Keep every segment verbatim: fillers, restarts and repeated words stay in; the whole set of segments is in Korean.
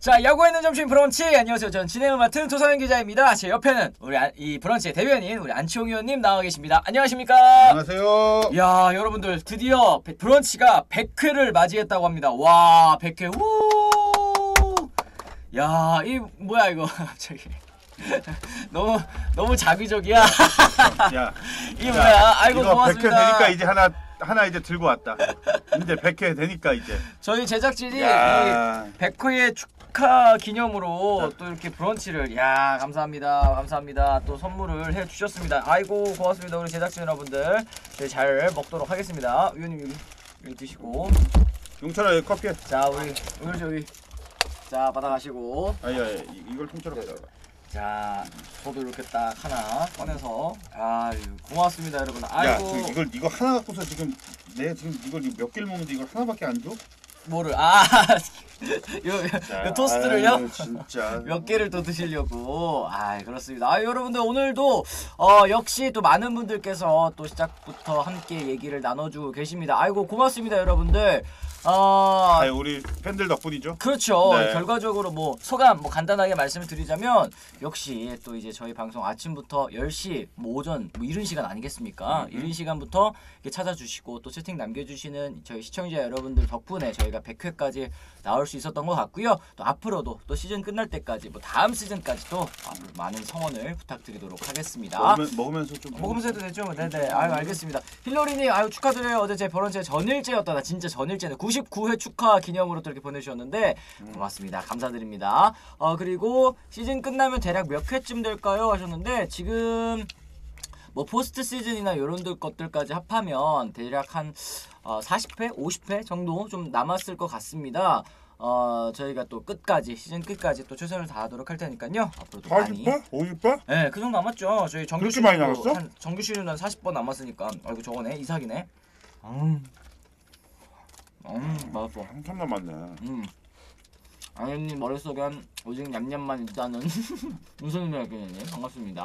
자, 야구에는 점심 브런치. 안녕하세요. 전 진행을 맡은 토사연 기자입니다. 제 옆에는 우리 안, 이 브런치의 대변인 우리 안치홍 위원님 나와 계십니다. 안녕하십니까? 안녕하세요. 야, 여러분들 드디어 브런치가 백 회를 맞이했다고 합니다. 와, 백 회. 우! 야, 이 뭐야 이거? 갑자기. 너무 너무 자기적이야. 야, 이게 뭐야? 아이고 이거 고맙습니다. 백 회 되니까 이제 하나 하나 이제 들고 왔다. 이제 백 회 되니까 이제. 저희 제작진이 야. 이 백 회의 축하 기념으로 야. 또 이렇게 브런치를 야 감사합니다, 감사합니다. 또 선물을 해 주셨습니다. 아이고 고맙습니다 우리 제작진 여러분들. 저희 잘 먹도록 하겠습니다. 위원님 여기 드시고. 용철아 여기 커피. 자 우리 오늘 저기 자 받아가시고. 아야 이걸 통째로 받아가. 자, 저도 이렇게 딱 하나 꺼내서 아 고맙습니다 여러분. 아이고 야, 이걸 이거 하나 갖고서 지금 내 지금 이걸 몇 개를 먹는데 이걸 하나밖에 안 줘? 뭐를 아 요, 자, 요 토스트를요? 아유, 진짜. 몇 개를 더 드시려고. 아 그렇습니다. 아 여러분들 오늘도 어, 역시 또 많은 분들께서 또 시작부터 함께 얘기를 나눠주고 계십니다. 아이고 고맙습니다 여러분들. 어... 아, 우리 팬들 덕분이죠. 그렇죠. 네. 결과적으로 뭐 소감 뭐 간단하게 말씀을 드리자면 역시 또 이제 저희 방송 아침부터 열 시 뭐 오전 뭐 이른 시간 아니겠습니까? 음. 이른 시간부터 이렇게 찾아주시고 또 채팅 남겨주시는 저희 시청자 여러분들 덕분에 저희가 백 회까지 나올 수 있었던 것 같고요. 또 앞으로도 또 시즌 끝날 때까지 뭐 다음 시즌까지도 많은 성원을 부탁드리도록 하겠습니다. 먹으면, 먹으면서 좀 먹으면서 해도 되죠? 네네. 네. 아유 알겠습니다. 힐러리님 아유 축하드려요. 어제 제 버런제 전일째였다. 나 진짜 전일째는 구십구 회 축하 기념으로 또 이렇게 보내주셨는데 고맙습니다. 감사드립니다. 어 그리고 시즌 끝나면 대략 몇 회쯤 될까요? 하셨는데 지금 뭐 포스트 시즌이나 이런 것들까지 합하면 대략 한 어 사십 회, 오십 회 정도 좀 남았을 것 같습니다. 어 저희가 또 끝까지 시즌 끝까지 또 최선을 다하도록 할 테니까요. 앞으로도 많이. 오십 번? 네, 그 정도 남았죠. 저희 정규 시즌 한 정규 시즌은 한 사십 번 남았으니까. 아이고 저거네 이삭이네. 음. 음, 맛있어. 한참 남았네. 음. 아연님 머릿속에 한 오직 냠냠만 있다는 윤성민 교수님 반갑습니다.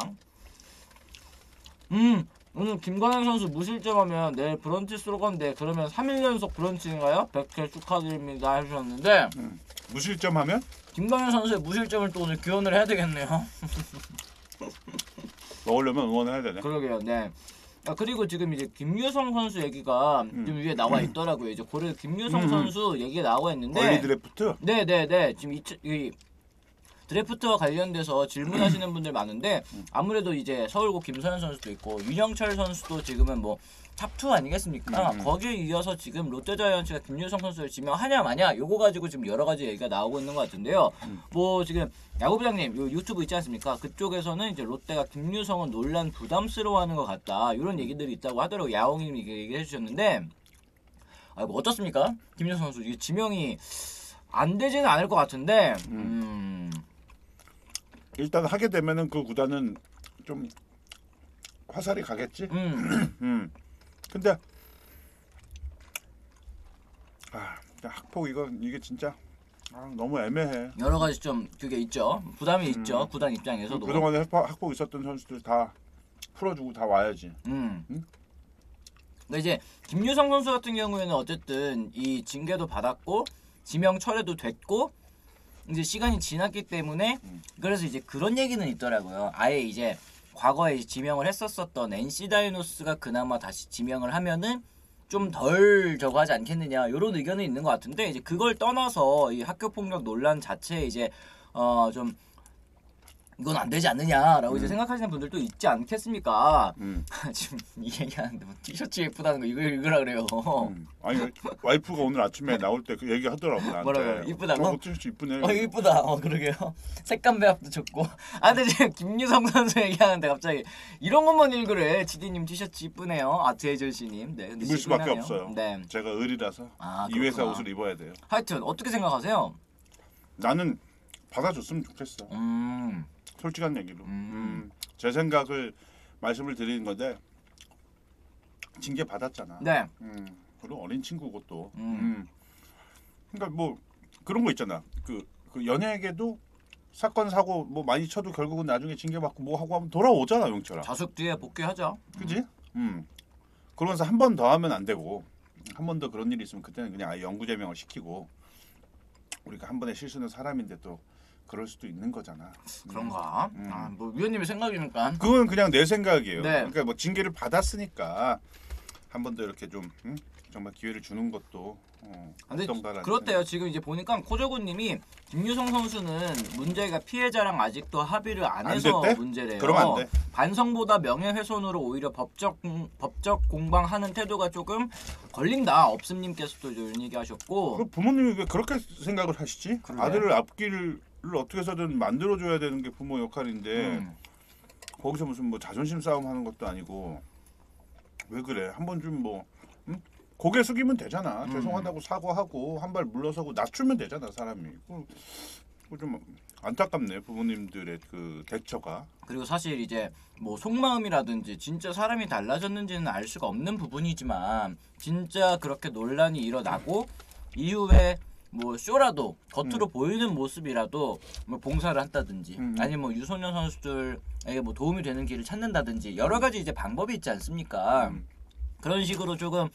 음, 오늘 김광현 선수 무실점하면 내일 브런치 쏘건데 그러면 삼 일 연속 브런치인가요? 백 회 축하드립니다 해주셨는데 음, 무실점하면? 김광현 선수의 무실점을 또 오늘 기원을 해야 되겠네요. 먹으려면 응원해야 되네. 그러게요, 네. 아, 그리고 지금 이제 김유성 선수 얘기가 음. 지금 위에 나와 있더라고요. 이제 고려 김유성 음. 선수 얘기가 나와 있는데 얼리 드래프트? 네네네. 지금 이, 이 드래프트와 관련돼서 질문하시는 분들 많은데 아무래도 이제 서울고 김선현 선수도 있고 윤영철 선수도 지금은 뭐 탑 투 아니겠습니까? 음. 거기에 이어서 지금 롯데자이언츠가 김유성 선수를 지명하냐 마냐 요거 가지고 지금 여러 가지 얘기가 나오고 있는 것 같은데요. 음. 뭐 지금 야구부장님 요 유튜브 있지 않습니까? 그쪽에서는 이제 롯데가 김유성은 논란 부담스러워하는 것 같다 이런 얘기들이 있다고 하더라고. 야옹님 얘기해 주셨는데 아 뭐 어떻습니까? 김유성 선수 이게 지명이 안 되지는 않을 것 같은데 음. 일단 하게 되면은 그 구단은 좀 화살이 가겠지. 음. 음. 근데 아 학폭 이거 이게 진짜 아, 너무 애매해. 여러 가지 좀 그게 있죠. 부담이 음. 있죠. 구단 입장에서도. 그동안에 학폭 있었던 선수들 다 풀어주고 다 와야지. 음. 응? 근데 이제 김유성 선수 같은 경우에는 어쨌든 이 징계도 받았고 지명 철회도 됐고 이제 시간이 지났기 때문에 음. 그래서 이제 그런 얘기는 있더라고요. 아예 이제 과거에 지명을 했었었던 엔씨 다이노스가 그나마 다시 지명을 하면은 좀 덜 저거 하지 않겠느냐 이런 의견은 있는 것 같은데 이제 그걸 떠나서 이 학교 폭력 논란 자체에 이제 어 좀 이건 안 되지 않느냐라고 음. 이제 생각하시는 분들도 있지 않겠습니까? 음. 지금 이 얘기하는데 뭐 티셔츠 예쁘다는 거 이거 읽으라 그래요. 음. 아니 와이프가 오늘 아침에 나올 때 그 얘기 하더라고 나한테. 뭐라고요? 이쁘다고? 어, 티셔츠 이쁘네. 어 이쁘다. 어 그러게요. 색감 배합도 좋고. 아 근데 지금 김유성 선수 얘기하는데 갑자기 이런 것만 읽으래. 지디님 티셔츠 이쁘네요. 아트 에이전시님. 네. 근데 입을 수밖에 없어요. 네. 제가 을이라서 아, 이 회사 옷을 입어야 돼요. 하여튼 어떻게 생각하세요? 나는 받아줬으면 좋겠어. 음. 솔직한 얘기로 음. 음, 제 생각을 말씀을 드리는 건데 징계 받았잖아. 네. 음, 그리고 어린 친구고 또. 음. 음. 그러니까 뭐 그런 거 있잖아. 그, 그 연예계도 사건 사고 뭐 많이 쳐도 결국은 나중에 징계 받고 뭐 하고 하면 돌아오잖아 용철아. 자숙 뒤에 복귀하죠. 그지? 음. 그러면서 한 번 더 하면 안 되고 한 번 더 그런 일이 있으면 그때는 그냥 아예 영구 제명을 시키고 우리가 한 번의 실수는 사람인데 또 그럴 수도 있는 거잖아. 그런가? 음. 아, 뭐 위원님의 생각이니까. 그건 그냥 내 생각이에요. 네. 그러니까 뭐 징계를 받았으니까 한 번 더 이렇게 좀 음? 정말 기회를 주는 것도 어, 어떤가라는. 그렇대요. 지금 이제 보니까 코저고님이 김유성 선수는 문제가 피해자랑 아직도 합의를 안 해서 안 문제래요. 그러면 안 돼. 반성보다 명예훼손으로 오히려 법적 법적 공방하는 태도가 조금 걸린다. 업슴님께서도 이런 얘기하셨고. 부모님이 왜 그렇게 생각을 하시지? 그래요? 아들을 앞길을 어떻게 해서든 만들어줘야 되는 게 부모 역할인데 음. 거기서 무슨 뭐 자존심 싸움하는 것도 아니고 왜 그래? 한 번 좀 뭐 응? 고개 숙이면 되잖아. 음. 죄송하다고 사과하고 한 발 물러서고 낮추면 되잖아 사람이. 좀 안타깝네 부모님들의 그 대처가. 그리고 사실 이제 뭐 속마음이라든지 진짜 사람이 달라졌는지는 알 수가 없는 부분이지만 진짜 그렇게 논란이 일어나고 이후에 뭐 쇼라도 겉으로 음. 보이는 모습이라도 뭐 봉사를 한다든지 음. 아니면 뭐 유소년 선수들에게 뭐 도움이 되는 길을 찾는다든지 여러 가지 이제 방법이 있지 않습니까? 음. 그런 식으로 조금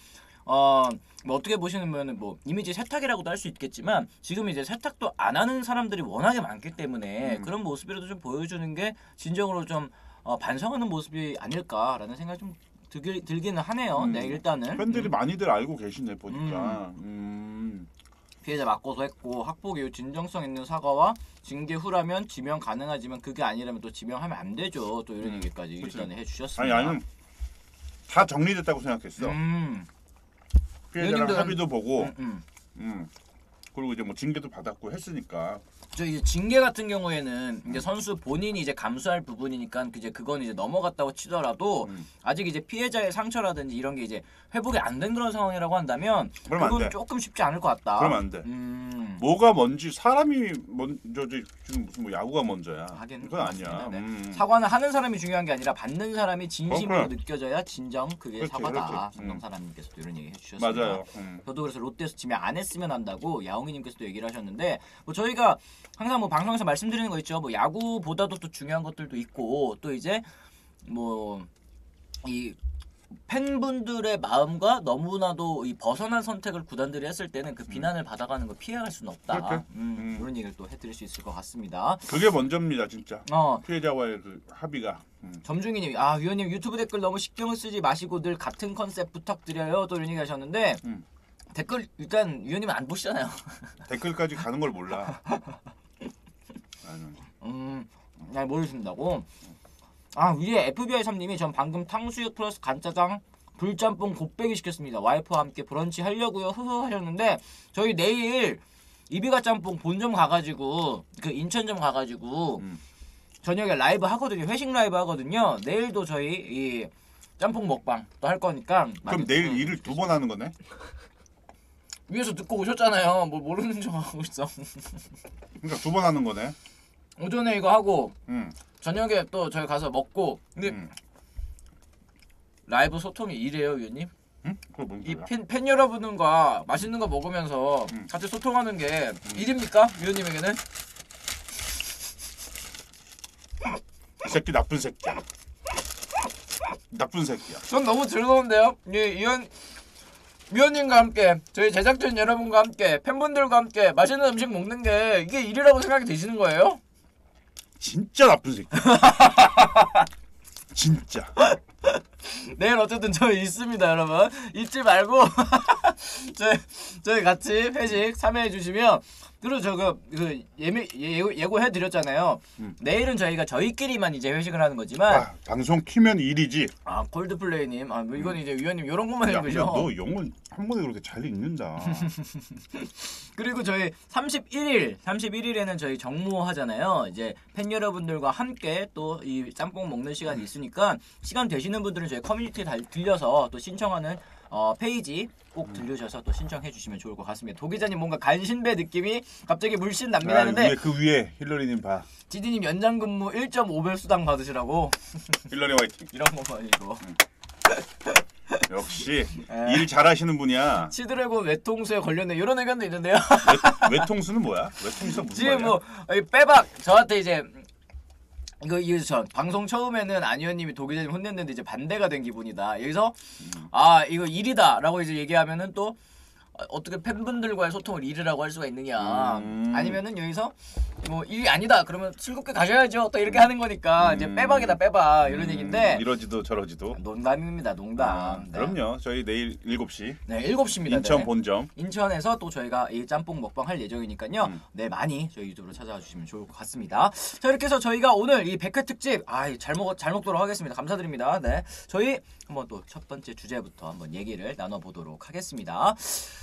어 뭐 어떻게 보시면은 뭐 이미지 세탁이라고도 할 수 있겠지만 지금 이제 세탁도 안 하는 사람들이 워낙에 많기 때문에 음. 그런 모습이라도 좀 보여주는 게 진정으로 좀 어, 반성하는 모습이 아닐까라는 생각이 좀 들기, 들기는 하네요. 음. 네 일단은 팬들이 음. 많이들 알고 계시네 보니까. 음. 음. 피해자 맞고서 했고 학폭 이후 진정성 있는 사과와 징계 후라면 지명 가능하지만 그게 아니라면 또 지명하면 안 되죠. 또 이런 음, 얘기까지 일단은 해주셨습니다. 아니 아니 다 정리됐다고 생각했어. 음. 피해자랑 얘기는, 합의도 보고 음, 음. 음. 그리고 이제 뭐 징계도 받았고 했으니까. 저 이제 징계 같은 경우에는 이제 선수 본인이 이제 감수할 부분이니까 이제 그건 이제 넘어갔다고 치더라도 음. 아직 이제 피해자의 상처라든지 이런 게 이제 회복이 안 된 그런 상황이라고 한다면 그건 조금 쉽지 않을 것 같다. 그러면 안 돼. 음. 뭐가 뭔지 사람이 먼저지 지금 무슨 뭐 야구가 먼저야. 하긴 그건 아니야. 네. 음. 사과는 하는 사람이 중요한 게 아니라 받는 사람이 진심으로 어, 그래. 느껴져야 진정 그게 그렇지, 사과다. 삼성사람님께서도 음. 이런 얘기 해주셨습니다. 맞아요. 음. 저도 그래서 롯데에서 지명 안 했으면 한다고 야옹이님께서도 얘기를 하셨는데 뭐 저희가 항상 뭐 방송에서 말씀드리는 거 있죠. 뭐 야구보다도 또 중요한 것들도 있고 또 이제 뭐 이 팬분들의 마음과 너무나도 이 벗어난 선택을 구단들이 했을 때는 그 비난을 음. 받아가는 걸 피해갈 수는 없다. 음, 음. 그런 얘기를 또 해드릴 수 있을 것 같습니다. 그게 먼저입니다, 진짜. 어. 피해자와의 그 합의가. 음. 점중이님, 아 위원님 유튜브 댓글 너무 신경을 쓰지 마시고 늘 같은 컨셉 부탁드려요. 또 이런 얘기 하셨는데 음. 댓글 일단 위원님은 안 보시잖아요. 댓글까지 가는 걸 몰라. 나는. 음, 잘 모르신다고. 아 위에 에프비아이 삼님이 전 방금 탕수육 플러스 간짜장 불짬뽕 곱빼기 시켰습니다. 와이프와 함께 브런치 하려고요. 흐흐 하셨는데 저희 내일 이비가 짬뽕 본점 가가지고 그 인천점 가가지고 음. 저녁에 라이브 하거든요. 회식 라이브 하거든요. 내일도 저희 이 짬뽕 먹방 또 할 거니까. 그럼 내일 일을 두 번 하는 거네? 위에서 듣고 오셨잖아요. 뭐 모르는 척 하고 있어. 그러니까 두 번 하는 거네. 오전에 이거 하고 음. 저녁에 또 저희 가서 먹고. 근데 음. 라이브 소통이 이래요, 위원님? 응? 그게 뭔 소리야? 이 팬, 팬 여러분과 맛있는 거 먹으면서 음. 같이 소통하는 게 음. 일입니까? 위원님에게는? 이 새끼 나쁜 새끼야. 나쁜 새끼야. 전 너무 즐거운데요? 예, 위원... 위원님과 함께 저희 제작진 여러분과 함께 팬분들과 함께 맛있는 음식 먹는 게 이게 일이라고 생각이 되시는 거예요? 진짜 나쁜 새끼. 진짜. 내일 어쨌든 저희 있습니다, 여러분. 잊지 말고 저희 저희 같이 회식 참여해 주시면. 그리고 저거 그 예매 예고, 예고해 드렸잖아요. 음. 내일은 저희가 저희끼리만 이제 회식을 하는 거지만 아, 방송 키면 일이지. 아 콜드플레이 님. 아 뭐 이건 음. 이제 위원님 요런 것만 읽으셔. 너 영혼 한 번에 그렇게 잘 읽는다. 그리고 저희 삼십일일 삼십일일에는 저희 정모 하잖아요. 이제 팬 여러분들과 함께 또 이 짬뽕 먹는 시간이 있으니까 시간 되시는 분들은 저희 커뮤니티에 달, 들려서 또 신청하는 어 페이지 꼭 들려주셔서 또 신청해 주시면 좋을 것 같습니다. 도기자님 뭔가 간신배 느낌이 갑자기 물씬 납니다. 하는데 아, 그 위에 힐러리님 봐. 지디님 연장근무 일 점 오 배 수당 받으시라고. 힐러리 화이팅. 이런 것만 이거. 응. 역시 에. 일 잘하시는 분이야. 치드래곤 외통수에 걸렸네. 이런 의견도 있는데요. 외, 외통수는 뭐야? 외통수 무슨 지금 말이야? 뭐 빼박 저한테 이제. 이거 이거 전 방송 처음에는 안 의원님이 도기자님 혼냈는데 이제 반대가 된 기분이다. 여기서 아 이거 일이다라고 이제 얘기하면은 또 어떻게 팬분들과의 소통을 일이라고 할 수가 있느냐. 음. 아니면은 여기서 뭐 일이 아니다 그러면 즐겁게 가셔야죠. 또 이렇게 하는 거니까 음. 이제 빼박이다 빼박 이런 음. 얘기인데 이러지도 저러지도 농담입니다. 농담. 아, 네. 그럼요. 저희 내일 일곱 시. 네, 일곱 시입니다. 인천 네. 본점. 인천에서 또 저희가 이 짬뽕 먹방 할 예정이니까요. 음. 네, 많이 저희 유튜브로 찾아와 주시면 좋을 것 같습니다. 자, 이렇게 해서 저희가 오늘 이 백 회 특집 아, 잘 먹 잘 먹도록 하겠습니다. 감사드립니다. 네. 저희 한번 또 첫 번째 주제부터 한번 얘기를 나눠 보도록 하겠습니다.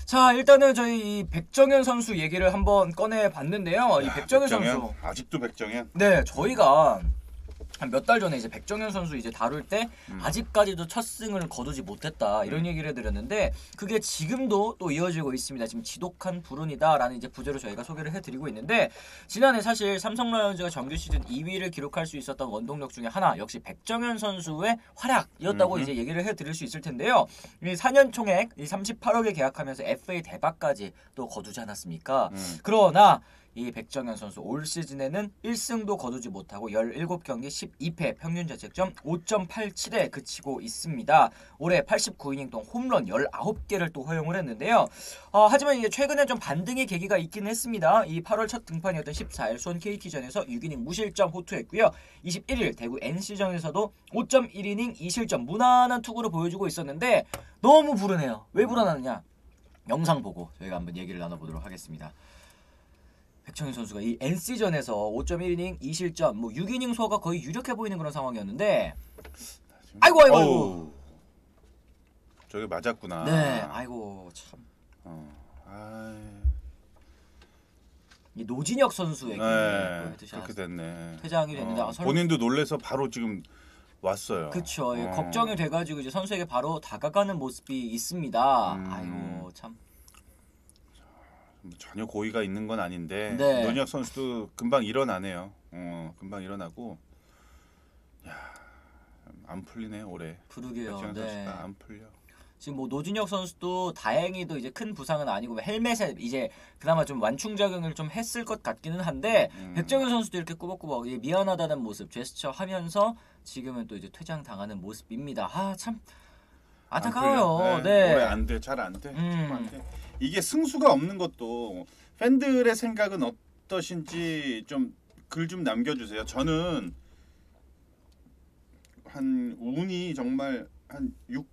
자, 일단은 저희 이 백정현 선수 얘기를 한번 꺼내 봤는데요. 이 백정현, 백정현 선수 아직도 백정현? 네, 저희가 한 몇 달 전에 이제 백정현 선수 이제 다룰 때 음. 아직까지도 첫 승을 거두지 못했다 이런 음. 얘기를 드렸는데 그게 지금도 또 이어지고 있습니다. 지금 지독한 불운이다라는 이제 부제로 저희가 소개를 해드리고 있는데 지난해 사실 삼성 라이온즈가 정규 시즌 이 위를 기록할 수 있었던 원동력 중에 하나 역시 백정현 선수의 활약이었다고 음. 이제 얘기를 해드릴 수 있을 텐데요. 이 사 년 총액 이 삼십팔 억에 계약하면서 에프 에이 대박까지 또 거두지 않았습니까? 음. 그러나 이 백정현 선수 올 시즌에는 일 승도 거두지 못하고 열일곱 경기 십이 패 평균 자책점 오 점 팔칠에 그치고 있습니다. 올해 팔십구 이닝 동안 홈런 열아홉 개를 또 허용을 했는데요. 어, 하지만 이제 최근에 좀 반등의 계기가 있긴 했습니다. 이 팔월 첫 등판이었던 십사 일 수원 케이티전에서 육 이닝 무실점 호투했고요. 이십일 일 대구 엔씨전에서도 오 점 일 이닝 이 실점 무난한 투구를 보여주고 있었는데 너무 불안해요. 왜 불안하느냐? 영상 보고 저희가 한번 얘기를 나눠보도록 하겠습니다. 백정현 선수가 이 엔씨전에서 오 점 일 이닝 이 실점 뭐 육 이닝 소화가 거의 유력해 보이는 그런 상황이었는데 아이고 아이고 아이고 저게 맞았구나. 네 아이고 참 어. 아이... 이 노진혁 선수에게 네, 그렇게 됐네. 퇴장이 됐는데 어. 아, 설마... 본인도 놀래서 바로 지금 왔어요. 그쵸. 어. 걱정이 돼가지고 이제 선수에게 바로 다가가는 모습이 있습니다. 음. 아이고 참 전혀 고의가 있는 건 아닌데 네. 노진혁 선수도 금방 일어나네요. 어, 금방 일어나고 야, 안 풀리네 올해. 그러게요. 네. 안 풀려. 지금 뭐 노진혁 선수도 다행히도 이제 큰 부상은 아니고 헬멧에 이제 그나마 좀 완충 작용을 좀 했을 것 같기는 한데 음. 백정현 선수도 이렇게 꾸벅꾸벅 미안하다는 모습 제스처하면서 지금은 또 이제 퇴장 당하는 모습입니다. 아 참. 안타까워요. 네. 올해 안 돼. 잘 안 돼. 음. 안 돼. 이게 승수가 없는 것도 팬들의 생각은 어떠신지 좀 글 좀 남겨주세요. 저는 한 운이 정말 한 육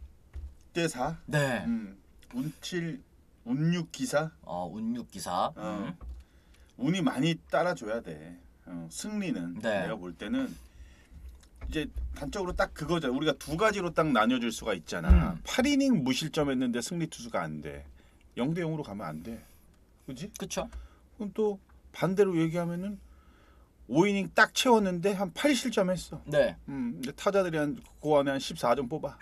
대 사? 네. 음. 운 칠, 운 육 기사? 어, 운 육 기사. 어. 음. 운이 많이 따라줘야 돼. 어, 승리는 네. 내가 볼 때는 이제 단적으로 딱 그거죠. 우리가 두 가지로 딱 나뉘어질 수가 있잖아. 음. 팔 이닝 무실점 했는데 승리 투수가 안 돼. 영 대 영으로 가면 안 돼. 그지? 그쵸. 그럼 또 반대로 얘기하면은 오 이닝 딱 채웠는데 한 팔 실점 했어. 네. 음, 근데 타자들이 한 그 안에 한 십사 점 뽑아.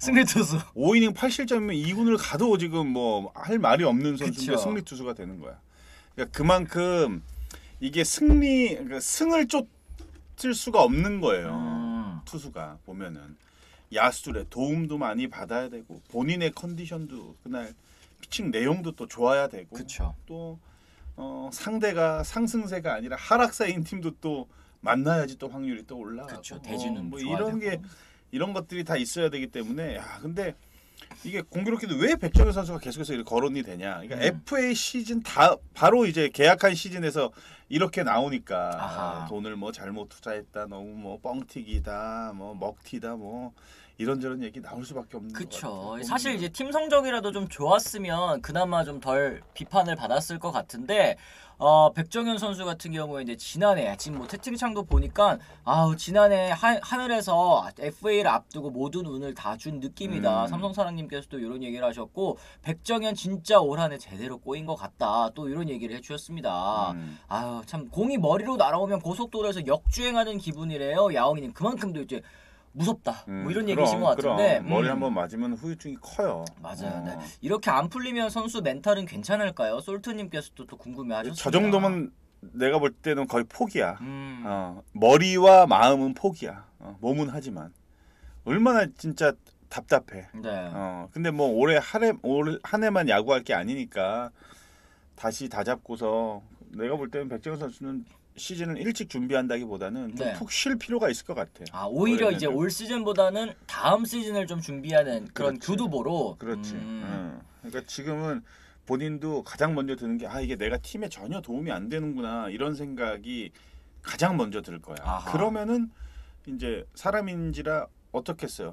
승리 투수. 어, 오 이닝 팔 실점이면 이 군을 가도 지금 뭐 할 말이 없는 선수인데 그쵸. 승리 투수가 되는 거야. 그러니까 그만큼 이게 승리 그러니까 승을 쫓 쓸 수가 없는 거예요. 음. 투수가 보면은 야수들의 도움도 많이 받아야 되고 본인의 컨디션도 그날 피칭 내용도 또 좋아야 되고 그쵸. 또 어, 상대가 상승세가 아니라 하락세인 팀도 또 만나야지 또 확률이 또 올라가고 그쵸. 대지는 어, 뭐 이런 게 이런 것들이 다 있어야 되기 때문에 야 근데 이게 공교롭게도 왜 백정현 선수가 계속해서 이렇게 거론이 되냐? 그러니까 음. 에프에이 시즌 다 바로 이제 계약한 시즌에서 이렇게 나오니까 아하. 돈을 뭐 잘못 투자했다, 너무 뭐 뻥튀기다, 뭐 먹튀다, 뭐 이런저런 얘기 나올 수밖에 없는 거죠. 그렇죠. 사실 이제 팀 성적이라도 좀 좋았으면 그나마 좀 덜 비판을 받았을 것 같은데 어, 백정현 선수 같은 경우에 이제 지난해 지금 뭐 채팅창도 보니까 아우 지난해 하, 하늘에서 에프에이를 앞두고 모든 운을 다 준 느낌이다. 음. 삼성사랑님께서도 이런 얘기를 하셨고 백정현 진짜 올 한해 제대로 꼬인 것 같다. 또 이런 얘기를 해주셨습니다. 음. 아유 참 공이 머리로 날아오면 고속도로에서 역주행하는 기분이래요. 야옹이님 그만큼도 이제 무섭다. 음, 뭐 이런 그럼, 얘기신 것 같은데 음. 머리 한번 맞으면 후유증이 커요. 맞아요. 어. 네. 이렇게 안 풀리면 선수 멘탈은 괜찮을까요? 솔트님께서도 또 궁금해하셨습니다. 저 정도면 내가 볼 때는 거의 포기야. 음. 어, 머리와 마음은 포기야. 어, 몸은 하지만 얼마나 진짜 답답해. 네. 어, 근데 뭐 올해 한 해, 올 한 해만 야구할 게 아니니까 다시 다 잡고서 내가 볼 때는 백정현 선수는 시즌을 일찍 준비한다기보다는 좀 푹 쉴 네. 필요가 있을 것 같아요. 아 오히려 이제 올 시즌보다는 다음 시즌을 좀 준비하는 그런 그렇지. 교두보로. 그렇지. 음. 음. 그러니까 지금은 본인도 가장 먼저 드는 게 아 이게 내가 팀에 전혀 도움이 안 되는구나 이런 생각이 가장 먼저 들 거야. 아하. 그러면은 이제 사람인지라 어떻겠어요?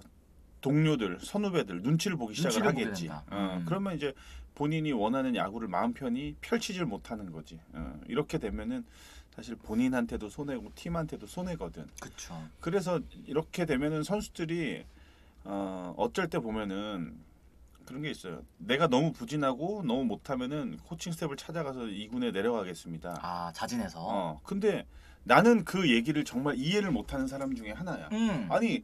동료들, 선후배들 눈치를 보기 시작을 하겠지. 어, 음. 그러면 이제 본인이 원하는 야구를 마음 편히 펼치질 못하는 거지. 어, 이렇게 되면은 사실 본인한테도 손해고 팀한테도 손해거든. 그렇죠. 그래서 이렇게 되면은 선수들이 어, 어쩔 때 보면은 그런 게 있어요. 내가 너무 부진하고 너무 못하면은 코칭 스텝을 찾아가서 이군에 내려가겠습니다. 아 자진해서. 어, 근데 나는 그 얘기를 정말 이해를 못하는 사람 중에 하나야. 음. 아니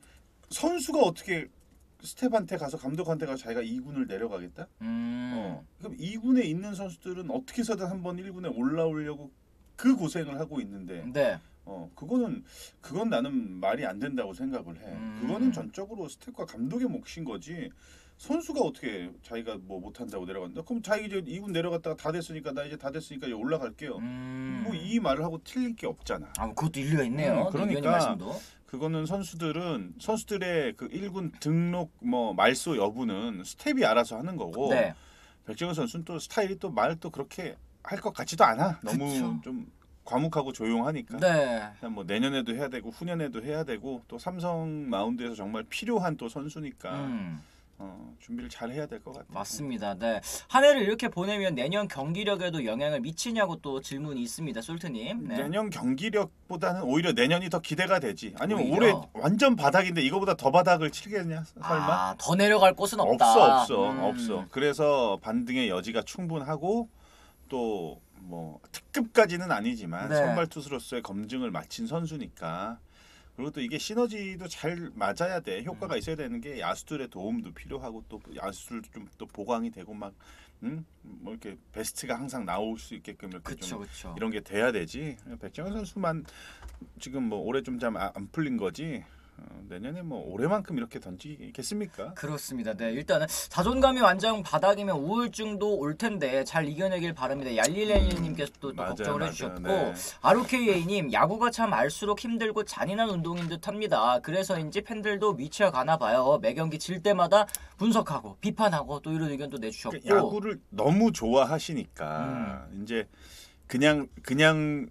선수가 어떻게 스텝한테 가서 감독한테 가서 자기가 이군을 내려가겠다? 음. 어, 그럼 이군에 있는 선수들은 어떻게 해서든 한번 일군에 올라오려고 그 고생을 하고 있는데. 네. 어 그거는 그건 나는 말이 안 된다고 생각을 해. 음. 그거는 전적으로 스텝과 감독의 몫인 거지. 선수가 어떻게 자기가 뭐 못한다고 내려간다? 그럼 자기 이제 이군 내려갔다가 다 됐으니까 나 이제 다 됐으니까 이제 올라갈게요. 음. 뭐 이 말을 하고 틀릴 게 없잖아. 아 그것도 일리가 있네요. 음, 그러니까 그거는 선수들은 선수들의 그 일군 등록 뭐 말소 여부는 스텝이 알아서 하는 거고. 네. 백정현 선수는 또 스타일이 또 말 또 그렇게 할 것 같지도 않아. 너무 그쵸. 좀 과묵하고 조용하니까. 네. 뭐 내년에도 해야 되고 후년에도 해야 되고 또 삼성 마운드에서 정말 필요한 또 선수니까. 음. 어, 준비를 잘 해야 될 것 같아요. 맞습니다. 네. 한 해를 이렇게 보내면 내년 경기력에도 영향을 미치냐고 또 질문이 있습니다. 솔트님. 네. 내년 경기력보다는 오히려 내년이 더 기대가 되지. 아니면 오히려. 올해 완전 바닥인데 이거보다 더 바닥을 칠겠냐? 설마? 아, 더 내려갈 곳은 없다. 없어, 없어, 음. 없어. 그래서 반등의 여지가 충분하고 또 뭐 특급까지는 아니지만 네. 선발 투수로서의 검증을 마친 선수니까. 그리고 또 이게 시너지도 잘 맞아야 돼. 효과가 있어야 되는 게 야수들의 도움도 필요하고 또 야수들도 좀 또 보강이 되고 막 음? 뭐 이렇게 베스트가 항상 나올 수 있게끔 이렇게 그쵸, 좀 그쵸. 이런 게 돼야 되지. 백정현 선수만 지금 뭐 올해 좀 잘 안 풀린 거지. 어, 내년에 뭐 올해만큼 이렇게 던지겠습니까? 그렇습니다. 네, 일단은 자존감이 완전 바닥이면 우울증도 올 텐데 잘 이겨내길 바랍니다. 얄릴렐리님께서 또, 음, 또 맞아, 걱정을 맞아, 해주셨고 네. 아르케이에이님 야구가 참 알수록 힘들고 잔인한 운동인 듯합니다. 그래서인지 팬들도 미쳐가나 봐요. 매 경기 질 때마다 분석하고 비판하고 또 이런 의견도 내주셨고 그러니까 야구를 너무 좋아하시니까 음. 이제 그냥 그냥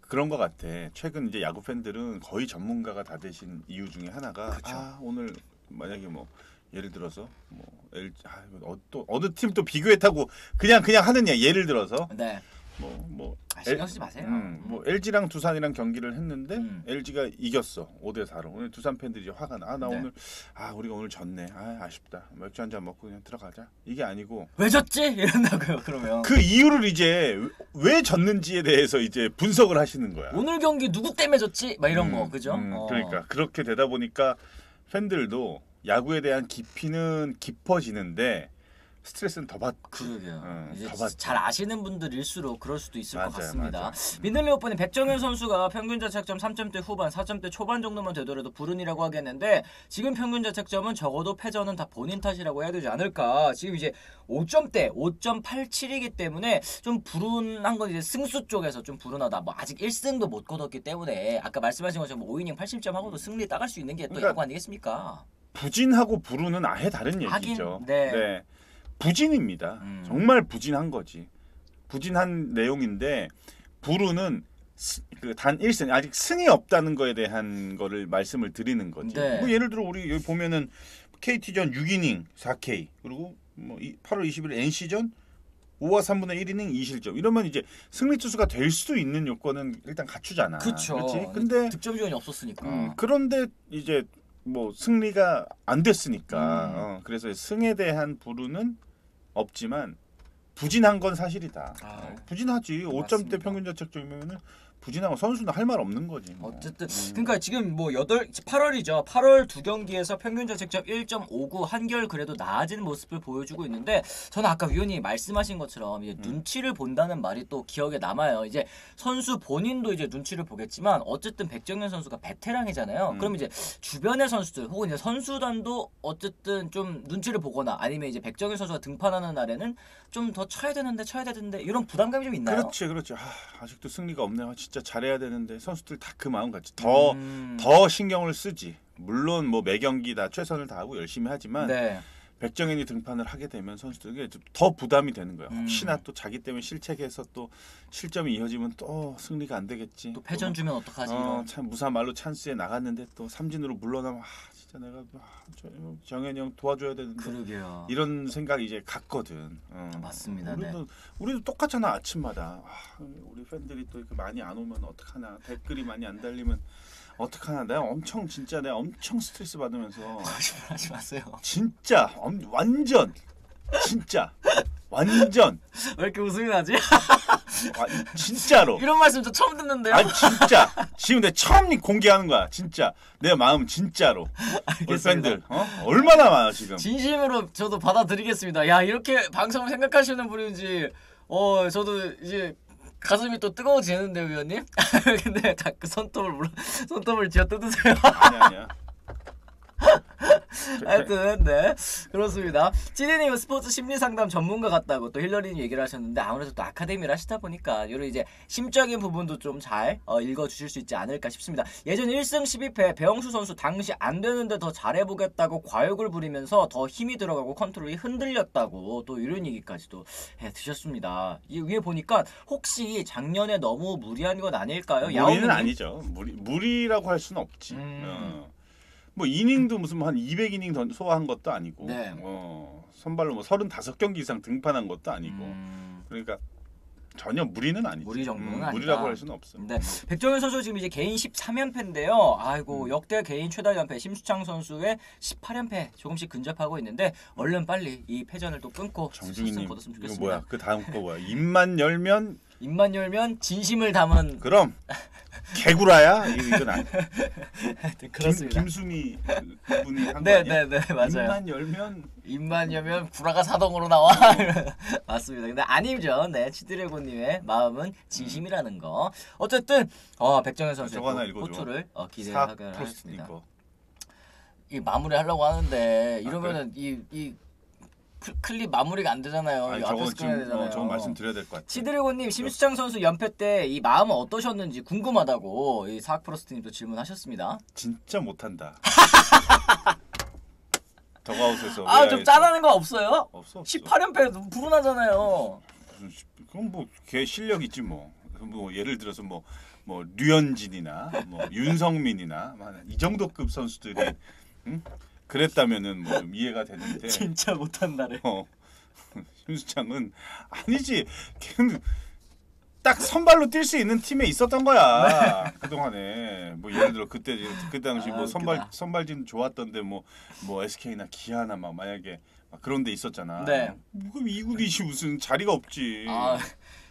그런 것 같아. 최근 이제 야구 팬들은 거의 전문가가 다 되신 이유 중에 하나가 그쵸. 아 오늘 만약에 뭐 예를 들어서 뭐 엘, 아, 어, 또 어느 팀 또 비교했다고 그냥 그냥 하느냐 예를 들어서 네. 뭐 뭐 아, 신경 쓰지 마세요. 음, 뭐 엘지랑 두산이랑 경기를 했는데 음. 엘지가 이겼어 오 대 사로. 오늘 두산 팬들이 화가 나. 아, 나 네. 오늘 아 우리가 오늘 졌네. 아 아쉽다. 맥주 한 잔 먹고 그냥 들어가자. 이게 아니고 왜 졌지? 이런다고요. 그러면 그 이유를 이제 왜 졌는지에 대해서 이제 분석을 하시는 거야. 오늘 경기 누구 때문에 졌지? 막 이런 음, 거 그죠? 음, 어. 그러니까 그렇게 되다 보니까 팬들도 야구에 대한 깊이는 깊어지는데. 스트레스는 더 받. 그러게요. 응, 이제 더 잘 아시는 분들일수록 그럴 수도 있을 맞아요, 것 같습니다. 민들레 오프는 백정현 선수가 평균 자책점 삼 점대 후반, 사 점대 초반 정도만 되더라도 불운이라고 하겠는데 지금 평균 자책점은 적어도 패전은 다 본인 탓이라고 해야 되지 않을까. 지금 이제 오 점대, 오 점 팔칠이기 때문에 좀 불운한 건 이제 승수 쪽에서 좀 불운하다. 뭐 아직 일 승도 못 거뒀기 때문에 아까 말씀하신 것처럼 뭐 오 이닝 팔십 점 하고도 승리 따갈 수 있는 게 또 그러니까 야구 아니겠습니까? 부진하고 불운은 아예 다른 얘기죠. 하긴, 네. 네. 부진입니다. 음. 정말 부진한 거지. 부진한 내용인데 불운은 그 단 일 승 아직 승이 없다는 거에 대한 거를 말씀을 드리는 거지. 네. 뭐 예를 들어 우리 여기 보면은 케이티전 육 이닝 사 케이 그리고 뭐 팔월 이십일 엔씨전 오와 삼분의 일 이닝 이 실점. 이러면 이제 승리 투수가 될 수도 있는 요건은 일단 갖추잖아. 그렇죠. 그렇지? 근데 득점 요건이 없었으니까. 음, 그런데 이제 뭐 승리가 안 됐으니까. 음. 어, 그래서 승에 대한 불운은 없지만 부진한 건 사실이다. 아, 부진하지. 오 점대 평균 자책점이면은 부진하고 선수는 할 말 없는 거지. 뭐. 어쨌든 음. 그러니까 지금 뭐 팔월이죠. 팔월 두 경기에서 평균 자책점 일 점 오구 한결 그래도 나아진 모습을 보여주고 있는데 저는 아까 위원님이 말씀하신 것처럼 이제 음. 눈치를 본다는 말이 또 기억에 남아요. 이제 선수 본인도 이제 눈치를 보겠지만 어쨌든 백정현 선수가 베테랑이잖아요. 음. 그럼 이제 주변의 선수들 혹은 이제 선수단도 어쨌든 좀 눈치를 보거나 아니면 이제 백정현 선수가 등판하는 날에는 좀 더 쳐야 되는데 쳐야 되는데 이런 부담감이 좀 있나요? 그렇지, 그렇지. 아, 아직도 승리가 없네. 진짜 잘해야 되는데 선수들 다 그 마음 같이 더, 음. 더 신경을 쓰지. 물론 뭐 매 경기 다 최선을 다하고 열심히 하지만 네. 백정현이 등판을 하게 되면 선수들에게 좀 더 부담이 되는 거예요. 음. 혹시나 또 자기 때문에 실책해서 또 실점이 이어지면 또 승리가 안 되겠지. 또 패전 주면 어떡하지. 어, 참 무사말로 찬스에 나갔는데 또 삼진으로 물러나면 아 진짜 내가 아, 저, 정현이 형 도와줘야 되는데. 그러게요. 이런 생각이 이제 갔거든. 어. 맞습니다. 우리도, 네. 우리도 똑같잖아. 아침마다 아, 우리 팬들이 또 이렇게 많이 안 오면 어떡하나. 댓글이 많이 안 달리면 어떡하나. 내가 엄청 진짜 내가 엄청 스트레스 받으면서 하지 마세요. 진짜 엄, 완전 진짜 완전 왜 이렇게 웃음이 나지? 아, 진짜로 이런 말씀 저 처음 듣는데요. 아 진짜 지금 내가 처음 공개하는 거야. 진짜 내 마음 진짜로. 우리 팬들 어? 얼마나 많아 지금. 진심으로 저도 받아들이겠습니다. 야 이렇게 방송을 생각하시는 분인지 어 저도 이제 가슴이 또 뜨거워지는데요, 위원님? 근데 자꾸 손톱을 물어, 손톱을 쥐어 뜯으세요. 아니야, 아니야. 하여튼 네 그렇습니다. 찌디님 스포츠 심리상담 전문가 같다고 또 힐러리님 얘기를 하셨는데 아무래도 또 아카데미를 하시다 보니까 이런 이제 심적인 부분도 좀 잘 어, 읽어주실 수 있지 않을까 싶습니다. 예전 일 승 십이 패 배영수 선수 당시 안 되는데 더 잘해보겠다고 과욕을 부리면서 더 힘이 들어가고 컨트롤이 흔들렸다고 또 이런 얘기까지도 해드셨습니다. 이 위에 보니까 혹시 작년에 너무 무리한 건 아닐까요? 무리는 아니죠. 무리, 무리라고 할 수는 없지. 음. 어. 뭐 이닝도 무슨 한 이백 이닝 소화한 것도 아니고 네. 어, 선발로 뭐 삼십오 경기 이상 등판한 것도 아니고 음... 그러니까 전혀 무리는 아니죠. 무리 정도는 음, 무리라고 할 수는 없어요. 네. 백정현 선수 지금 이제 개인 십삼 연패인데요. 아이고 음. 역대 개인 최다 연패 심수창 선수의 십팔 연패 조금씩 근접하고 있는데 얼른 빨리 이 패전을 또 끊고 정중이님 거뒀으면 좋겠습니다. 이거 뭐야? 그 다음 거 뭐야? 입만 열면 입만 열면 진심을 담은 그럼 개구라야? 이건 아니. 네, 그렇습니다. 김수미 분이 한 거 아니야? 네네네 맞아요. 입만 열면 입만 열면 구라가 사동으로 나와. 맞습니다. 근데 아니죠. 네 치드래곤님의 마음은 진심이라는 거. 어쨌든 어 백정현 선수의 포투를 어, 기대하기로 했습니다. 이 마무리하려고 하는데 이러면은 이 이 클립 마무리가 안 되잖아요. 아니, 앞에서 끊어야 되잖아요. 저건 말씀드려야 될 것 같아요. 치드래곤님 심수창 선수 연패 때 이 마음은 어떠셨는지 궁금하다고 이 사학프로스트님도 질문하셨습니다. 진짜 못한다. 더가웃에서 아 좀 짠하는 거 없어요? 없어. 없어. 십팔 연패 불운하잖아요. 그럼 뭐 걔 실력 있지 뭐. 뭐 예를 들어서 뭐 뭐 류현진이나 뭐 윤성민이나 이 정도급 선수들이 응? 그랬다면은 뭐 좀 이해가 되는데 진짜 못한다래. 어. 심수창은 아니지. 걔는 딱 선발로 뛸 수 있는 팀에 있었던 거야. 네. 그동안에 뭐 예를 들어 그때 그 당시 아, 뭐 선발 웃기다. 선발진 좋았던데 뭐 뭐 에스케이나 기아나 막 만약에 막 그런 데 있었잖아. 네. 그럼 이군이지 무슨 자리가 없지. 아.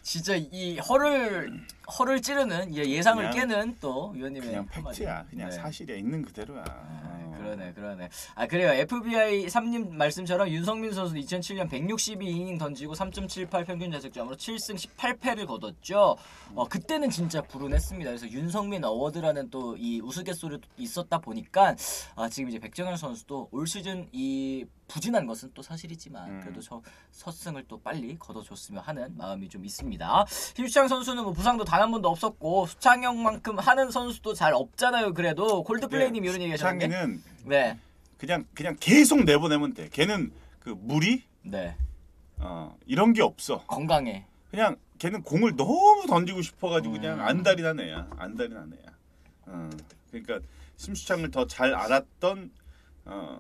진짜 이 허를 허를 찌르는 예상을 깨는 또 위원님의 그냥 팩트야. 그냥 네. 사실이야. 있는 그대로야. 아, 그러네. 그러네. 아 그래요. 에프비아이 삼 님 말씀처럼 윤성민 선수 이천칠 년 백육십이 이닝 던지고 삼 점 칠팔 평균 자책점으로 칠 승 십팔 패를 거뒀죠. 어 그때는 진짜 불운했습니다. 그래서 윤성민 어워드라는 또 이 우스갯소리도 있었다 보니까 아 지금 이제 백정현 선수도 올 시즌 이 부진한 것은 또 사실이지만 음. 그래도 저 첫승을 또 빨리 거둬줬으면 하는 마음이 좀 있습니다. 심수창 선수는 뭐 부상도 단 한 번도 없었고 수창형만큼 하는 선수도 잘 없잖아요. 그래도 콜드플레이님 네, 이런 얘기하셨는데 수창이는 네. 그냥 그냥 계속 내보내면 돼. 걔는 그 무리 네. 어, 이런 게 없어. 건강해. 그냥 걔는 공을 너무 던지고 싶어가지고 음. 그냥 안달이난 애야. 안달이난 애야. 어, 그러니까 심수창을 더 잘 알았던 어,